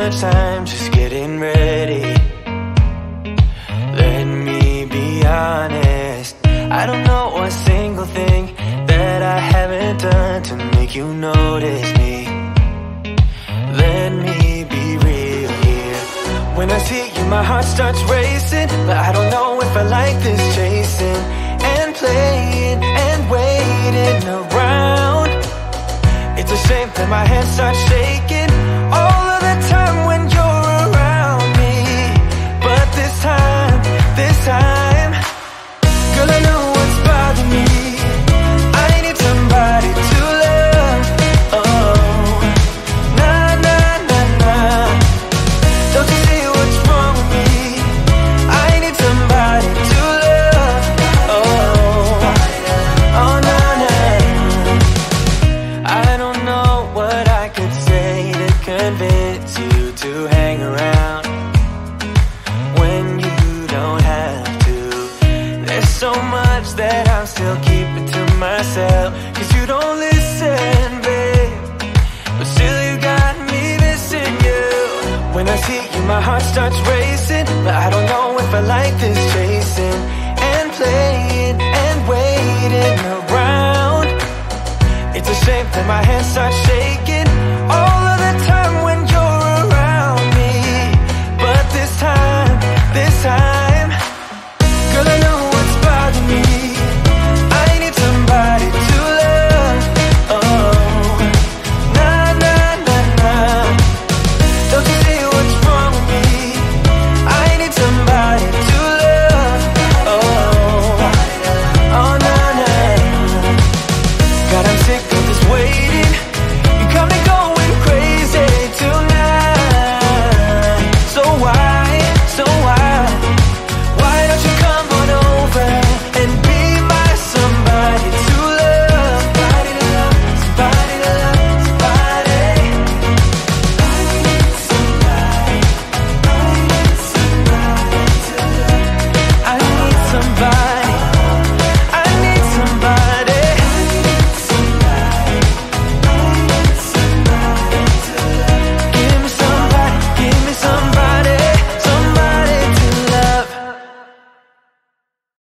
lunchtime, just getting ready. Let me be honest, I don't know one single thing that I haven't done to make you notice me. Let me be real here. When I see you, my heart starts racing, but I don't know if I like this chasing and playing and waiting around. It's a shame that my hands start shaking all of the time when you're around me. But this time, girl, I know what's bothering me. I need somebody to love. Oh, nah, nah, nah, nah. Don't you see what's wrong with me? I need somebody to love. Oh, oh, nah, nah. I don't know what I could say to convince you to hang around when you don't have to. There's so much that I'm still keeping to myself, 'cause you don't listen, babe, but still you got me missing you. When I see you, my heart starts racing, but I don't know if I like this chasing and playing and waiting around. It's a shame that my hands start shaking.